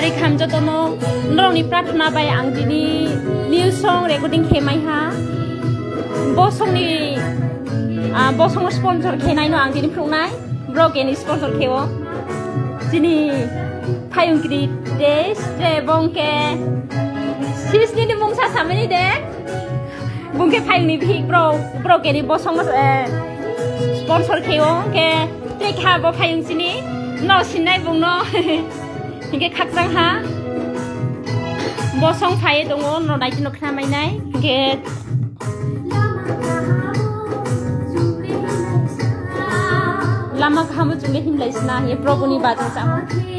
hari kham jotono nroni pratna bai ang dini new song recording khemai ha bosong ni bosong sponsor khenai no ang dini phungnai blog and sponsor khewo dini thayung kri des tre bongke sis ni mungsa samani de bongke phayung ni big bro blog and bosong sponsor khewo ke trek ha bo phayung sini no sinai bungno Hingga kakang ha, bosong paye dongo no dai no kna mai nai get. Lama kamu juga himlais na ye probuni batang sama.